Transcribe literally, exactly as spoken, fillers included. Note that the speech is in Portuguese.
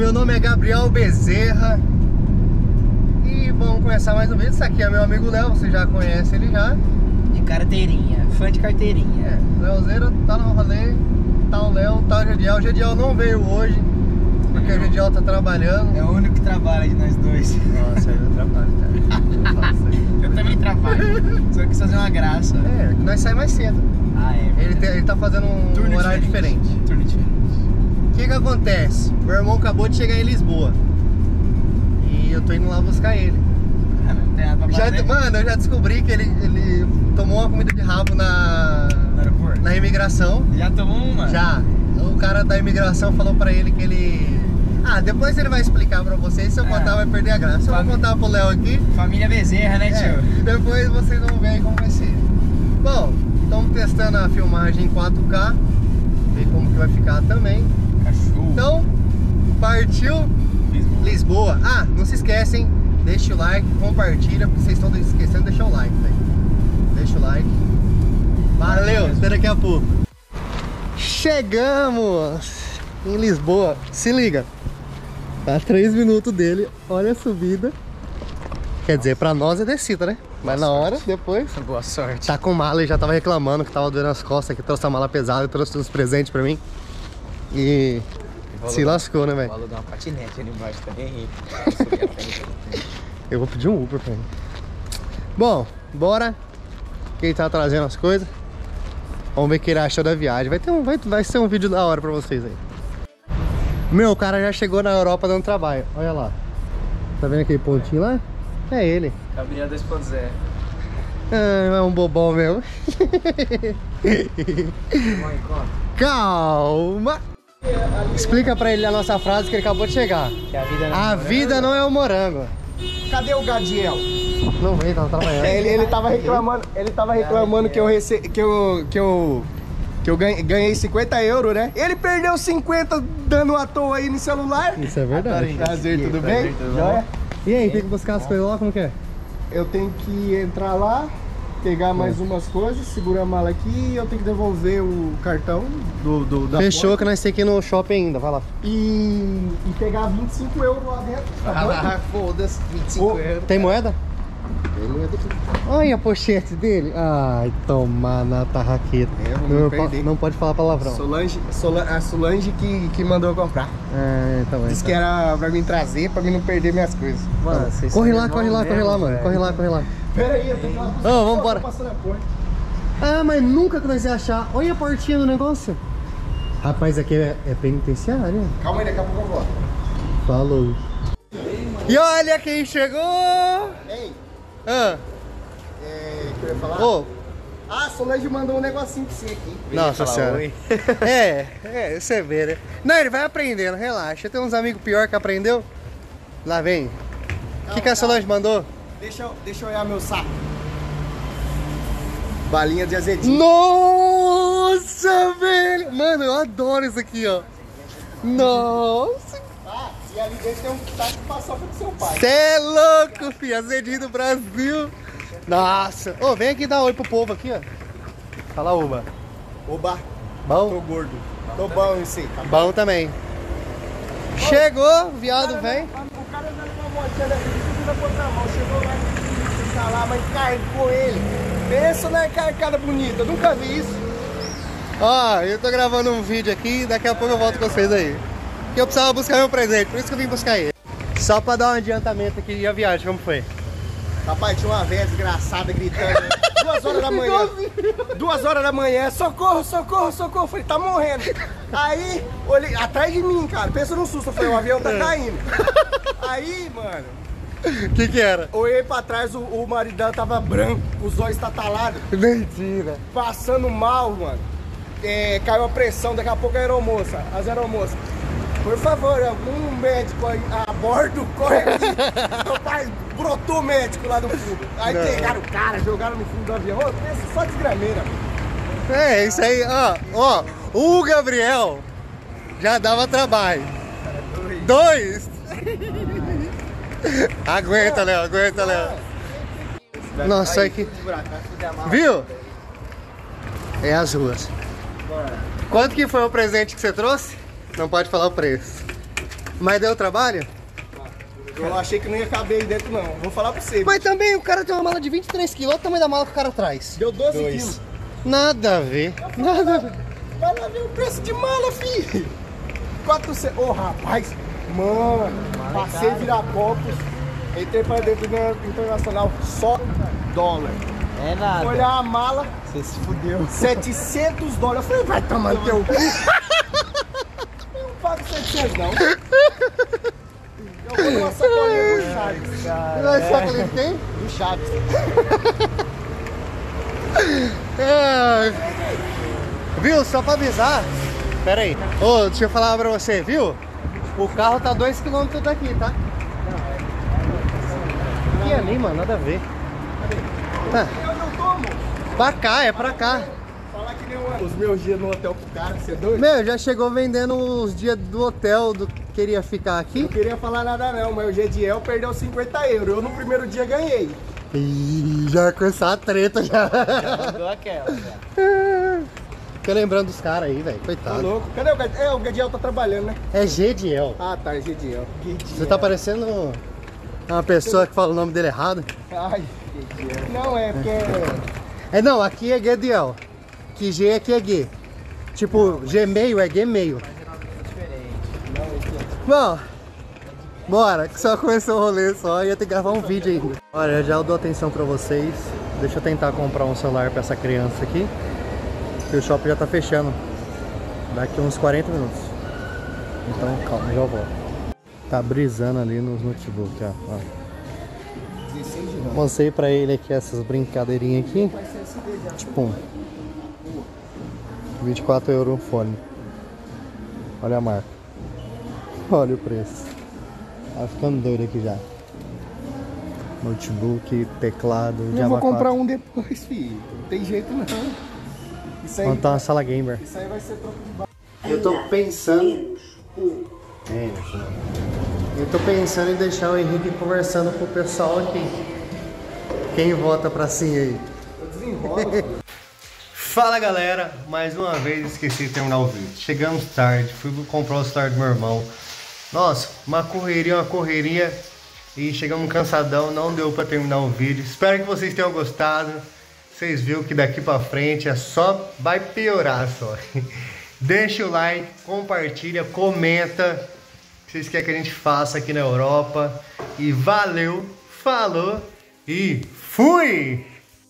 meu nome é Gabriel Bezerra e vamos começar mais um vídeo. Isso aqui é meu amigo Léo, você já conhece ele já. De carteirinha, fã de carteirinha. É, Léozeiro tá no rolê, tá o Léo, tá o Jadiel. O Jadiel não veio hoje, porque o Jadiel tá trabalhando. É o único que trabalha de nós dois. Nossa, eu trabalho, cara. Eu também trabalho, só quis fazer uma graça. É, nós saímos mais cedo. Ah, é. Ele, te, ele tá fazendo um turno horário diferente. diferente. Turno diferente. O que que acontece? Meu irmão acabou de chegar em Lisboa e eu tô indo lá buscar ele. Ah, não tem nada pra já, fazer. Mano, eu já descobri que ele, ele tomou uma comida de rabo na, na imigração. Já tomou uma? Já. O cara da imigração falou pra ele que ele... Ah, depois ele vai explicar pra vocês, se eu contar é. vai perder a graça. Família... Eu vou contar pro Léo aqui. Família Bezerra, né, tio? É. E depois vocês vão ver aí como vai ser. Bom, estamos testando a filmagem em quatro K, ver como que vai ficar também. Então, partiu Lisboa. Lisboa. Ah, não se esquecem, deixa o like, compartilha, porque vocês estão esquecendo de deixar o like, velho. Deixa o like. Valeu, até daqui a pouco. Chegamos em Lisboa. Se liga. Tá três minutos dele, olha a subida. Quer dizer, pra nós é descida, né? Mas boa na hora, sorte. Depois... Boa sorte. Tá com mala e já tava reclamando que tava doendo as costas, que trouxe a mala pesada, trouxe uns presentes pra mim. E se lascou, né, velho? Vou alugar uma patinete ali embaixo também, Henrique. Eu vou pedir um Uber pra mim. Bom, bora. Quem tá trazendo as coisas. Vamos ver o que ele achou da viagem. Vai ter um, vai, vai ser um vídeo da hora pra vocês aí. Meu, o cara já chegou na Europa dando trabalho. Olha lá. Tá vendo aquele pontinho lá? É ele. Gabriel dois ponto zero. Ah, é um bobão mesmo. Calma. Explica pra ele a nossa frase que ele acabou de chegar. Que a vida não, a é, vida não é um morango. Cadê o Jadiel? Não veio, tava trabalhando. Ele, ele tava reclamando, ele tava reclamando que eu rece... que eu que eu que eu ganhei cinquenta euros, né? Ele perdeu cinquenta dando à toa aí no celular. Isso é verdade. Prazer, tudo bem? Joia. E aí, tem que buscar as coisas lá, como que é? Eu tenho que entrar lá, pegar mais é. umas coisas, segurar a mala aqui e eu tenho que devolver o cartão do, do, da Fechou, porta. Que nós temos que ir no shopping ainda, vai lá. E, e pegar vinte e cinco euros lá dentro, tá ah, lá, foda-se, vinte e cinco euros. Tem moeda? Tem moeda aqui. Olha a pochete dele. Ai, toma na tarraqueta. É, não, não, não pode falar palavrão. Solange, Solange, a Solange que, que mandou eu comprar. É, tá bem. Disse tá. que era pra mim trazer, pra mim não perder minhas coisas. Mano, então, corre lá, corre lá, mesmo, corre lá, mano. Corre lá, corre lá. Pera aí, eu tenho que ir lá. Oh, vamos embora. Ah, mas nunca que nós ia achar. Olha a portinha do negócio. Rapaz, aqui é, é penitenciário. Calma aí, daqui a pouco eu volto. Falou. E olha quem chegou. Ei. Ah. É, que eu ia falar? Oh. Ah, a Solange mandou um negocinho pra você aqui. Nossa senhora. é, é, você vê, né? Não, ele vai aprendendo, relaxa. Tem uns amigos pior que aprendeu. Lá vem. O que, que a Solange mandou? Deixa eu, deixa eu olhar meu saco. Balinha de azedinho. Nossa, velho! Mano, eu adoro isso aqui, ó. Nossa! Ah, e ali dentro tem um taco de paçoca do seu pai. Cê é louco, filho! Azedinho do Brasil! Nossa! Ô, oh, vem aqui dar oi pro povo aqui, ó. Fala, Uba. Oba. Bom? Tô gordo. Tô bom, isso aí. Tá bom. Bom também. Ô, chegou, viado, vem. O cara dando uma motinha daqui. Chegou lá, tá lá, mas carregou ele. Pensa na carcada bonita, nunca vi isso. Ó, oh, eu tô gravando um vídeo aqui, daqui a pouco eu volto com vocês aí. Que eu precisava buscar meu presente, por isso que eu vim buscar ele. Só pra dar um adiantamento aqui e a viagem, como foi? Rapaz, tinha uma velha desgraçada gritando. Duas horas da manhã. Duas horas da manhã, socorro, socorro, socorro. Eu falei, tá morrendo. Aí, olhei, atrás de mim, cara, pensa num susto, eu falei, o avião tá caindo. Aí, mano. O que que era? Olhei pra trás, o, o marido dela tava branco, os olhos tatalados. Mentira. Passando mal, mano. É, caiu a pressão, daqui a pouco a aeromoça. As aeromoças. Por favor, algum médico aí a bordo, corre aqui. Rapaz, brotou o médico lá do fundo. Aí não. Pegaram o cara, jogaram no fundo do avião. Ô, pensa só desgrameira, mano. É, isso aí, ó. Ó, o Gabriel já dava trabalho. Cara, dois. dois. Aguenta, Léo, aguenta, Léo. Nossa, aí que... Viu? É as ruas. Quanto que foi o presente que você trouxe? Não pode falar o preço. Mas deu trabalho? Eu achei que não ia caber aí dentro, não. Vou falar pra você. Mas bicho, também o cara tem uma mala de vinte e três quilos. Olha o tamanho da mala que o cara traz. Deu doze quilos. Nada a ver. Nada a ver. Vai lá ver o preço de mala, filho. quatrocentos. Ô, oh, rapaz. Mano, passei Viracopos. Entrei pra dentro do Banco Internacional. Só dólar. É nada. Olhar a mala. Você se fudeu. setecentos dólares. Eu falei, vai tomar no teu cu. Eu não pago setecentos, não. Eu vou passar com a minha do Chaves, cara. Vai sacar com ele de quem? Do Chaves. É, viu? Só pra avisar. Pera aí. Ô, deixa eu falar pra você, viu? O carro tá dois quilômetros daqui, tá? Aqui ali, mano, nada a ver. Tá. Eu não tomo. Pra cá, é pra cá. Falar que nem os meus dias no hotel pro cara, você é doido? Meu, já chegou vendendo os dias do hotel do... Queria ficar aqui? Não queria falar nada não, mas o Jadiel perdeu cinquenta euros. Eu no primeiro dia ganhei. Ih, já começou a treta já. Já mandou aquela, já. Fiquei lembrando dos caras aí, velho. Coitado. Tô louco. Cadê o Jadiel? É, o Jadiel tá trabalhando, né? É Jadiel. Ah, tá, é Jadiel. Você tá parecendo uma pessoa que fala o nome dele errado. Ai, Jadiel. Não, é porque é... é não, aqui é Jadiel. Que G aqui é G. Tipo, não, mas... Gmail é Gmail. Bom, bora, que só começou o rolê só e ia ter que gravar um vídeo ainda. Olha, já eu dou atenção pra vocês. Deixa eu tentar comprar um celular pra essa criança aqui. E o shopping já tá fechando. Daqui uns quarenta minutos. Então calma, já volto. Tá brisando ali nos notebook, ó. ó. Mostrei pra ele aqui essas brincadeirinhas aqui. Tipo, vinte e quatro euros o fone. Olha a marca. Olha o preço. Tá ficando doido aqui já. Notebook, teclado, não vou comprar um depois, filho. Não tem jeito não. Isso aí. Montar uma sala gamer. Isso aí vai ser troco de barra. Eu tô pensando. É. Eu tô pensando em deixar o Henrique conversando com o pessoal aqui. Quem vota pra sim aí? Eu desenrolo. Fala galera, mais uma vez esqueci de terminar o vídeo. Chegamos tarde, fui comprar o celular do meu irmão. Nossa, uma correria, uma correria. E chegamos cansadão, não deu pra terminar o vídeo. Espero que vocês tenham gostado. Vocês viram que daqui pra frente é só... vai piorar só. Deixa o like, compartilha, comenta o que vocês querem que a gente faça aqui na Europa. E valeu, falou e fui!